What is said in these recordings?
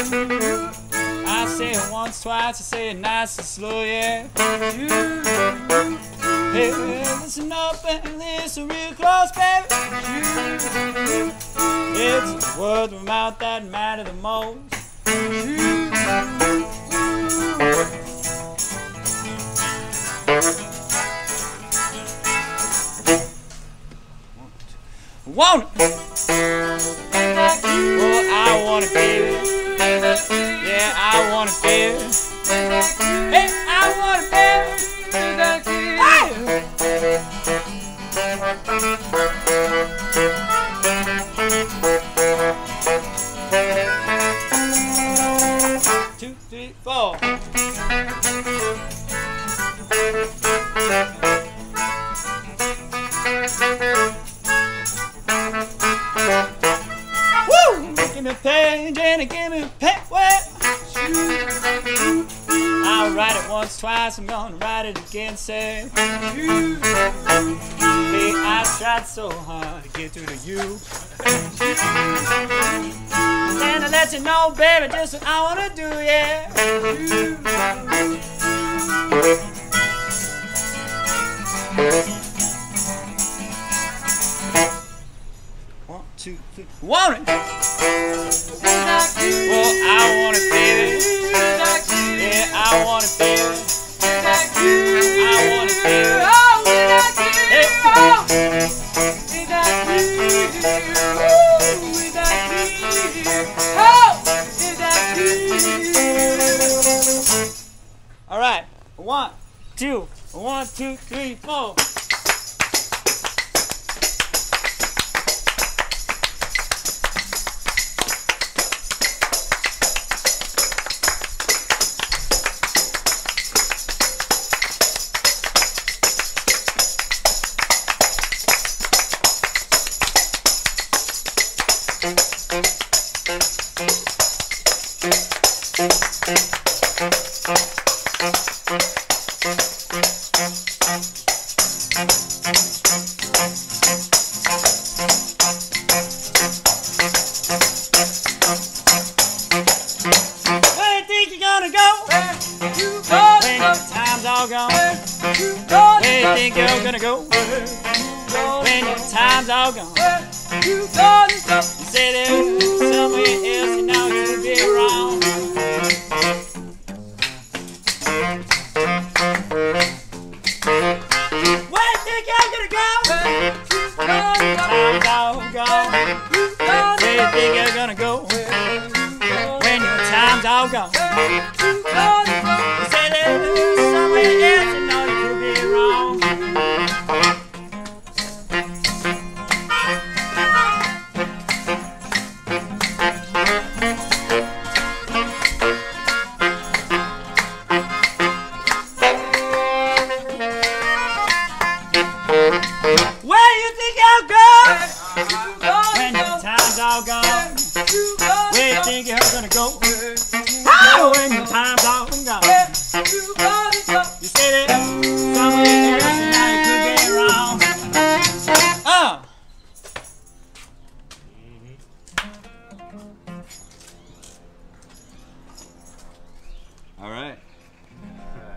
I say it once, twice, I say it nice and slow, yeah. Hey, listen up and listen real close, baby. It's the words of mouth that matter the most. I wanna feel it. Yeah, I wanna feel it. Hey, I wanna feel it. Hey! 2, 3, 4. Give me a page and it give me a pet wet. I'll write it once, twice, I'm gonna write it again, say you. Hey, I tried so hard to get through to you. And I let you know, baby, just what I wanna do, yeah. You. 1, 2, 3, want it. Well, I wanna feel it. Yeah, I wanna feel it. I wanna feel it. All right, 1, 2, 1, 2, 3, 4.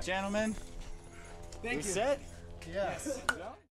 Gentlemen, thank you. Set? Yes.